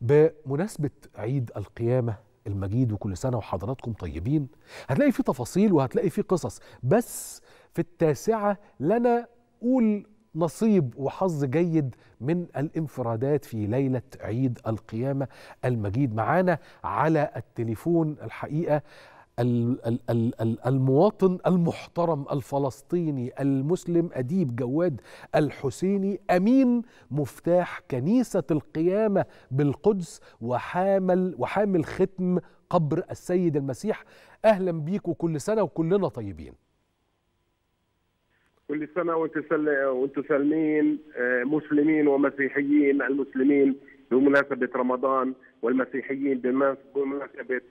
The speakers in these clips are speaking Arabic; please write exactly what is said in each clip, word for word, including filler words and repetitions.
بمناسبة عيد القيامة المجيد، وكل سنة وحضراتكم طيبين، هتلاقي فيه تفاصيل وهتلاقي فيه قصص، بس في التاسعة لنا قول نصيب وحظ جيد من الانفرادات في ليلة عيد القيامة المجيد. معانا على التليفون الحقيقة المواطن المحترم الفلسطيني المسلم أديب جواد الحسيني، أمين مفتاح كنيسة القيامة بالقدس وحامل وحامل ختم قبر السيد المسيح. أهلا بيك وكل سنة وكلنا طيبين. كل سنة وانتم سالمين مسلمين ومسيحيين، المسلمين بمناسبة رمضان والمسيحيين بمناسبة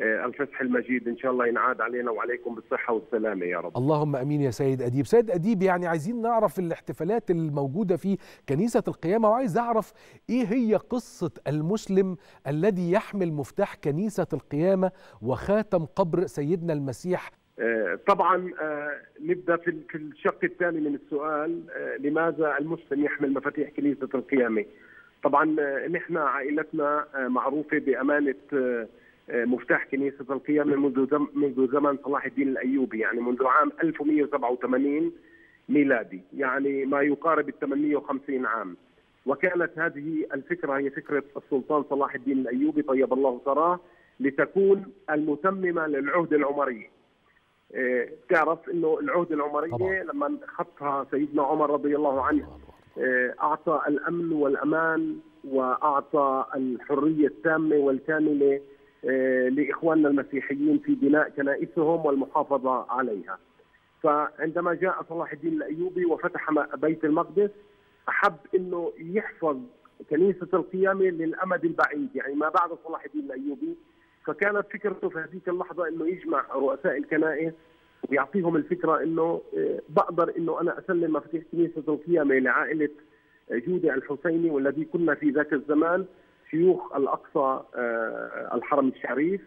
الفسح المجيد، إن شاء الله ينعاد علينا وعليكم بالصحة والسلامة يا رب. اللهم أمين يا سيد أديب. سيد أديب، يعني عايزين نعرف الاحتفالات الموجودة في كنيسة القيامة، وعايز أعرف إيه هي قصة المسلم الذي يحمل مفتاح كنيسة القيامة وخاتم قبر سيدنا المسيح. طبعا نبدأ في الشق الثاني من السؤال، لماذا المسلم يحمل مفاتيح كنيسة القيامة؟ طبعا نحن عائلتنا معروفة بأمانة مفتاح كنيسة القيامة منذ زم... منذ زمن صلاح الدين الأيوبي، يعني منذ عام ألف ومئة وسبعة وثمانين ميلادي، يعني ما يقارب ال ثمانمئة وخمسين عام. وكانت هذه الفكرة هي فكرة السلطان صلاح الدين الأيوبي طيب الله ثراه، لتكون المتممة للعهد العمري. إيه تعرف إنه العهد العمري طبعا لما خطها سيدنا عمر رضي الله عنه إيه أعطى الأمن والأمان وأعطى الحرية التامة والكاملة لإخواننا المسيحيين في بناء كنائسهم والمحافظة عليها. فعندما جاء صلاح الدين الأيوبي وفتح بيت المقدس، أحب أنه يحفظ كنيسة القيامة للأمد البعيد، يعني ما بعد صلاح الدين الأيوبي. فكانت فكرته في هذيك اللحظة أنه يجمع رؤساء الكنائس ويعطيهم الفكرة أنه بقدر أنه أنا أسلم مفاتيح كنيسة القيامة لعائلة جودة الحسيني، والذي كنا في ذاك الزمان شيوخ الأقصى الحرم الشريف.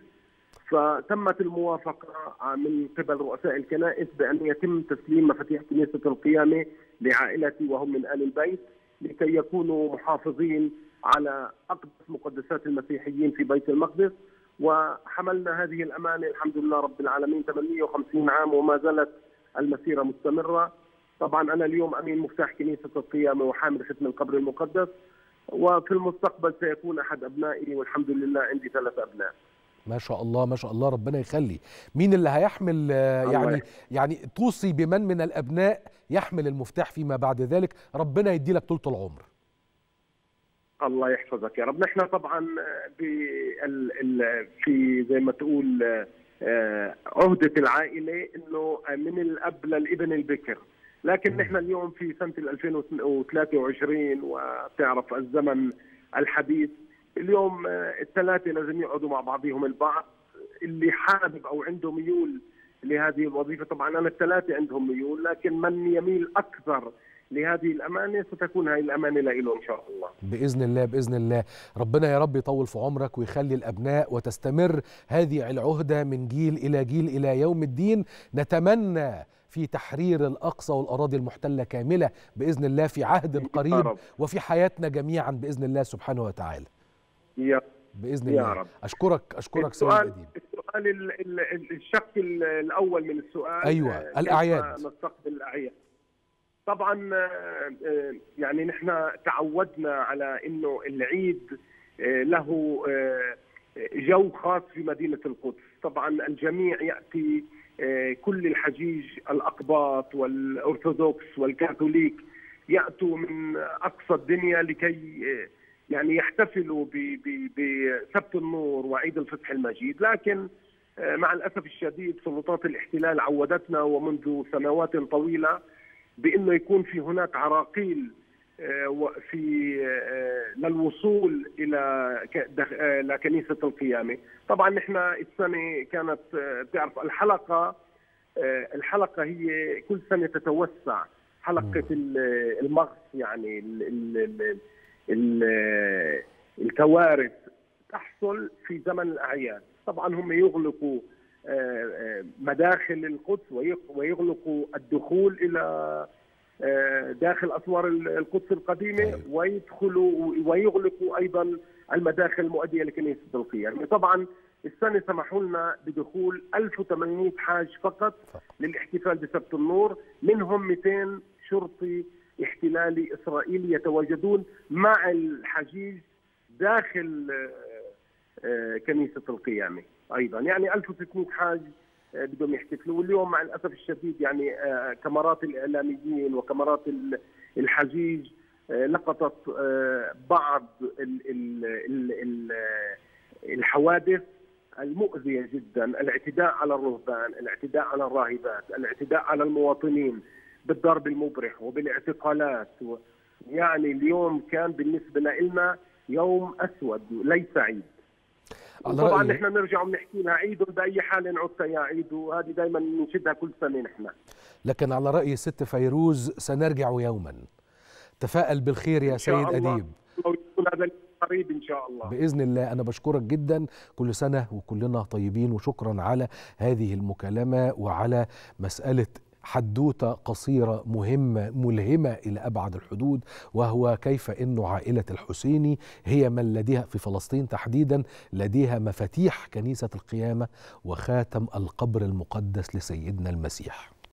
فتمت الموافقة من قبل رؤساء الكنائس بأن يتم تسليم مفاتيح كنيسة القيامة لعائلتي وهم من آل البيت، لكي يكونوا محافظين على أقدس مقدسات المسيحيين في بيت المقدس. وحملنا هذه الأمانة الحمد لله رب العالمين ثمانمئة وخمسين عام، وما زالت المسيرة مستمرة. طبعا أنا اليوم أمين مفتاح كنيسة القيامة وحامل ختم القبر المقدس، وفي المستقبل سيكون أحد أبنائي، والحمد لله عندي ثلاث أبناء. ما شاء الله ما شاء الله، ربنا يخلي. مين اللي هيحمل يعني يعني توصي بمن من الأبناء يحمل المفتاح فيما بعد ذلك؟ ربنا يدي لك طولة العمر. الله يحفظك يا رب. نحن طبعا في زي ما تقول عهدة العائلة إنه من الأب للابن البكر، لكن نحن اليوم في سنة ألفين وثلاثة وعشرين، وبتعرف الزمن الحديث، اليوم الثلاثة لازم يقعدوا مع بعضهم البعض، اللي حابب أو عنده ميول لهذه الوظيفة. طبعا أنا الثلاثة عندهم ميول، لكن من يميل أكثر لهذه الأمانة ستكون هذه الأمانة لإله إن شاء الله. بإذن الله بإذن الله، ربنا يا رب يطول في عمرك ويخلي الأبناء، وتستمر هذه العهدة من جيل إلى جيل إلى يوم الدين. نتمنى في تحرير الأقصى والأراضي المحتلة كاملة بإذن الله في عهد قريب، وفي حياتنا جميعا بإذن الله سبحانه وتعالى. يا بإذن يا الله رب. أشكرك أشكرك سيد أديب. السؤال الشق الأول من السؤال، أيوة الأعياد، نستقبل الأعياد. طبعا يعني نحن تعودنا على أنه العيد له جو خاص في مدينة القدس. طبعا الجميع يأتي كل الحجيج الأقباط والأرثوذكس والكاثوليك يأتوا من أقصى الدنيا لكي يعني يحتفلوا بسبت النور وعيد الفتح المجيد. لكن مع الأسف الشديد سلطات الاحتلال عودتنا ومنذ سنوات طويلة بأنه يكون في هناك عراقيل في للوصول إلى لكنيسة القيامة. طبعا نحن السنة كانت بتعرف الحلقة الحلقة هي كل سنة تتوسع، حلقة المغص يعني ال ال ال ال الكوارث تحصل في زمن الأعياد. طبعا هم يغلقوا مداخل القدس ويغلقوا الدخول إلى داخل أسوار القدس القديمة، ويدخلوا ويغلقوا أيضا المداخل المؤدية لكنيسة القيامة. طبعا السنة سمحوا لنا بدخول ألف وثمانمائة حاج فقط للاحتفال بسبت النور، منهم مئتين شرطي احتلالي إسرائيلي يتواجدون مع الحجيج داخل كنيسة القيامة أيضا، يعني ألف وستمائة حاج بدهم يحتفلوا. واليوم مع الأسف الشديد يعني كاميرات الإعلاميين وكاميرات الحجيج لقطت بعض الحوادث المؤذية جدا، الاعتداء على الرهبان، الاعتداء على الراهبات، الاعتداء على المواطنين بالضرب المبرح وبالاعتقالات. يعني اليوم كان بالنسبة لنا يوم أسود ليس عيد. طبعا نحن نرجع ونحكي لها عيد بأي حال عدت يا عيد، وهذه دائما نشدها كل سنة نحن. لكن على رأي الست فيروز سنرجع يوما، تفائل بالخير يا سيد أديب. قريب إن شاء الله بإذن الله. أنا بشكرك جدا، كل سنة وكلنا طيبين، وشكرا على هذه المكالمة وعلى مسألة حدوتة قصيرة مهمة ملهمة إلى أبعد الحدود، وهو كيف أن عائلة الحسيني هي من لديها في فلسطين تحديدا لديها مفاتيح كنيسة القيامة وخاتم القبر المقدس لسيدنا المسيح.